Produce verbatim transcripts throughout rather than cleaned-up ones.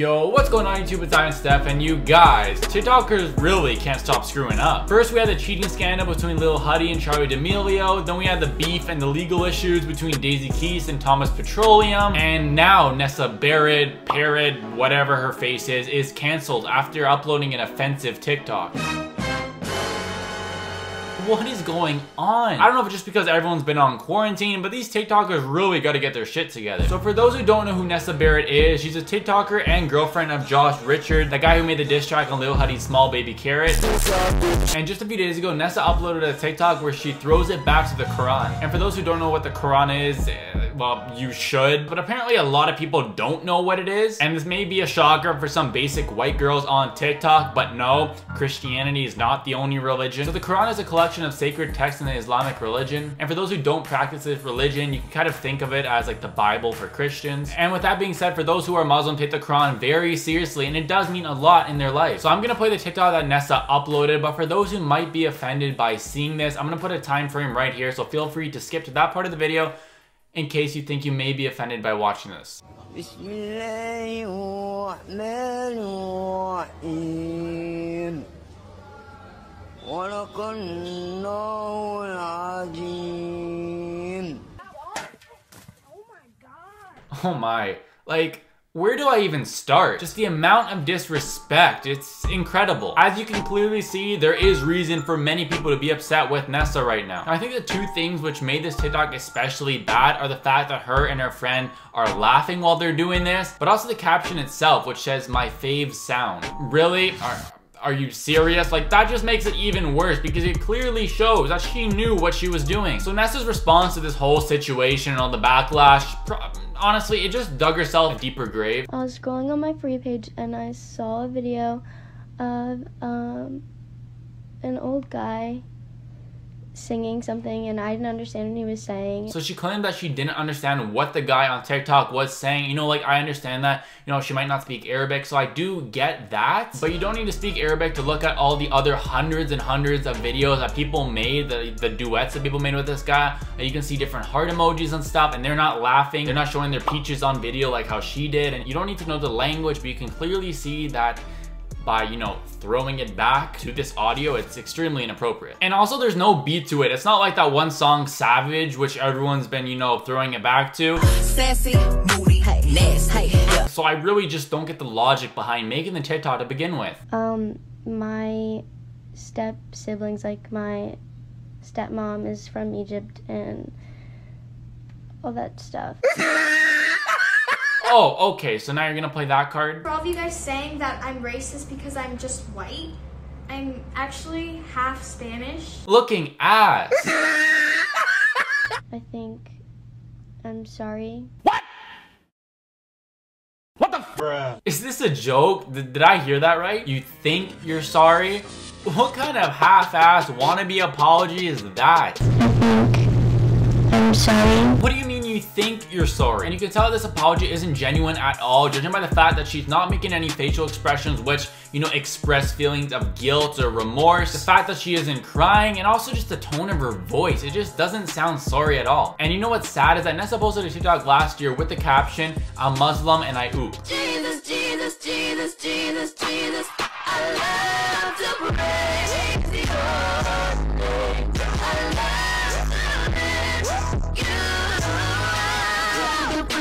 Yo, what's going on YouTube? It's Ivan Steff, and you guys, TikTokers really can't stop screwing up. First, we had the cheating scandal between Lil Huddy and Charlie D'Amelio. Then we had the beef and the legal issues between Daisy Keese and Thomas Petroleum. And now Nessa Barrett, Parrot, whatever her face is, is canceled after uploading an offensive TikTok. What is going on? I don't know if it's just because everyone's been on quarantine, but these TikTokers really got to get their shit together. So for those who don't know who Nessa Barrett is, she's a TikToker and girlfriend of Josh Richards, the guy who made the diss track on Lil Huddy's Small Baby Carrot. And just a few days ago, Nessa uploaded a TikTok where she throws it back to the Quran. And for those who don't know what the Quran is, well, you should. But apparently a lot of people don't know what it is. And this may be a shocker for some basic white girls on TikTok, but no, Christianity is not the only religion. So the Quran is a collection of sacred texts in the Islamic religion, and for those who don't practice this religion, you can kind of think of it as like the Bible for Christians. And with that being said, for those who are Muslim, take the Quran very seriously, and it does mean a lot in their life. So I'm gonna play the TikTok that Nessa uploaded, but for those who might be offended by seeing this, I'm gonna put a time frame right here, so feel free to skip to that part of the video in case you think you may be offended by watching this. Oh my, like, where do I even start? Just the amount of disrespect, it's incredible. As you can clearly see, there is reason for many people to be upset with Nessa right now. Now, I think the two things which made this TikTok especially bad are the fact that her and her friend are laughing while they're doing this, but also the caption itself, which says, "my fave sound." Really? Are, Are you serious? Like, that just makes it even worse because it clearly shows that she knew what she was doing. So Nessa's response to this whole situation and all the backlash, honestly, it just dug herself a deeper grave. I was scrolling on my For You page and I saw a video of um, an old guy singing something, and I didn't understand what he was saying. So she claimed that she didn't understand what the guy on TikTok was saying. You know, like, I understand that, you know, she might not speak Arabic, so I do get that, but you don't need to speak Arabic to look at all the other hundreds and hundreds of videos that people made, the, the duets that people made with this guy. And you can see different heart emojis and stuff, and they're not laughing, they're not showing their peaches on video like how she did. And you don't need to know the language, but you can clearly see that by, you know, throwing it back to this audio, it's extremely inappropriate. And also, there's no beat to it. It's not like that one song, Savage, which everyone's been, you know, throwing it back to. Sassy, moody, hey, nice, hey, yeah. So I really just don't get the logic behind making the TikTok to begin with. Um, my step siblings, like my stepmom is from Egypt and all that stuff. Oh, okay, so now you're gonna play that card? For all of you guys saying that I'm racist because I'm just white, I'm actually half Spanish. Looking ass. I think I'm sorry. What? What the f? Is this a joke? Did, did I hear that right? You think you're sorry? What kind of half-ass wannabe apology is that? I think I'm sorry. What do you mean? You think you're sorry? And you can tell this apology isn't genuine at all, judging by the fact that she's not making any facial expressions which, you know, express feelings of guilt or remorse, the fact that she isn't crying, and also just the tone of her voice. It just doesn't sound sorry at all. And you know what's sad is that Nessa posted a TikTok last year with the caption, "I'm Muslim and I oop." Jesus, Jesus, Jesus, Jesus, Jesus, I love to praise the Lord.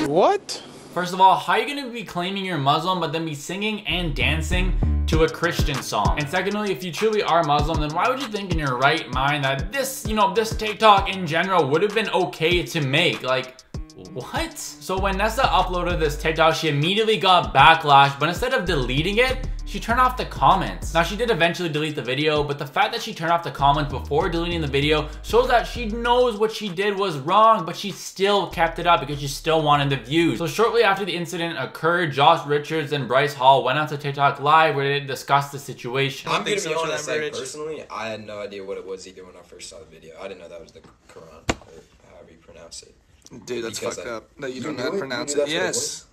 What? First of all, how are you gonna be claiming you're Muslim but then be singing and dancing to a Christian song? And secondly, if you truly are Muslim, then why would you think in your right mind that this, you know, this TikTok in general would have been okay to make? Like, what? So when Nessa uploaded this TikTok, she immediately got backlash, but instead of deleting it, she turned off the comments. Now, she did eventually delete the video, but the fact that she turned off the comments before deleting the video shows that she knows what she did was wrong, but she still kept it up because she still wanted the views. So shortly after the incident occurred, Josh Richards and Bryce Hall went out to TikTok Live where they discussed the situation. I'm being honest, like, personally, I had no idea what it was either when I first saw the video. I didn't know that was the Quran, or however you pronounce it. Dude, that's because fucked I, up. No, you, you don't know how to pronounce it. Yes.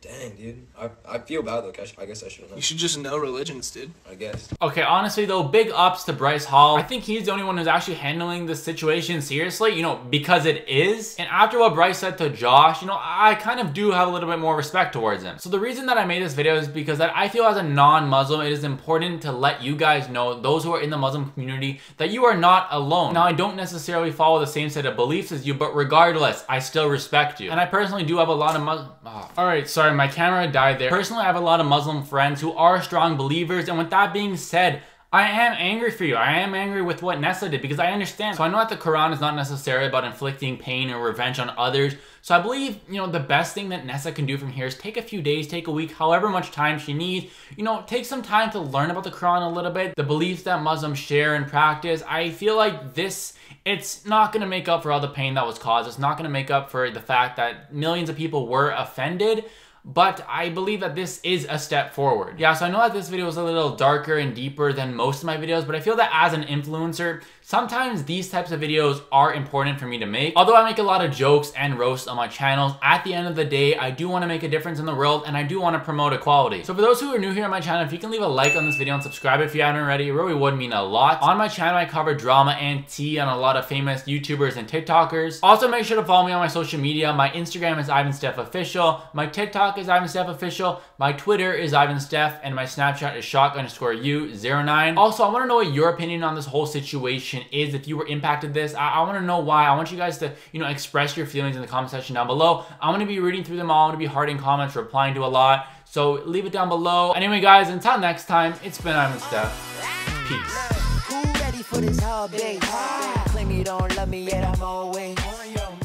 Dang, dude. I, I feel bad, though. I, I guess I should have known. You should just know religions, dude. I guess. Okay, honestly, though, big ups to Bryce Hall. I think he's the only one who's actually handling this situation seriously, you know, because it is. And after what Bryce said to Josh, you know, I kind of do have a little bit more respect towards him. So the reason that I made this video is because that I feel as a non-Muslim, it is important to let you guys know, those who are in the Muslim community, that you are not alone. Now, I don't necessarily follow the same set of beliefs as you, but regardless, I still respect you. And I personally do have a lot of Muslim... Oh, all right, sorry. My camera died there. Personally, I have a lot of Muslim friends who are strong believers, and with that being said, I am angry for you. I am angry with what Nessa did because I understand. So I know that the Quran is not necessarily about inflicting pain or revenge on others. So I believe, you know, the best thing that Nessa can do from here is take a few days, take a week, however much time she needs. You know, take some time to learn about the Quran a little bit, the beliefs that Muslims share and practice. I feel like this, it's not going to make up for all the pain that was caused. It's not going to make up for the fact that millions of people were offended. But I believe that this is a step forward. Yeah, so I know that this video is a little darker and deeper than most of my videos, but I feel that as an influencer, sometimes these types of videos are important for me to make. Although I make a lot of jokes and roasts on my channels, at the end of the day, I do want to make a difference in the world and I do want to promote equality. So for those who are new here on my channel, if you can leave a like on this video and subscribe if you haven't already, it really would mean a lot. On my channel, I cover drama and tea on a lot of famous YouTubers and TikTokers. Also, make sure to follow me on my social media. My Instagram is Ivan Steff Official. My TikTok is Ivan Steff Official, my Twitter is Ivan Steff, and my Snapchat is shock underscore you zero nine. Also, I want to know what your opinion on this whole situation is. If you were impacted this, I, I want to know why. I want you guys to, you know, express your feelings in the comment section down below. I'm going to be reading through them all. I'm going to be hearting comments, replying to a lot. So leave it down below. Anyway, guys, until next time, it's been Ivan Steff. Peace. Who ready for this hard day? Claim you don't love me yet, I'm always on your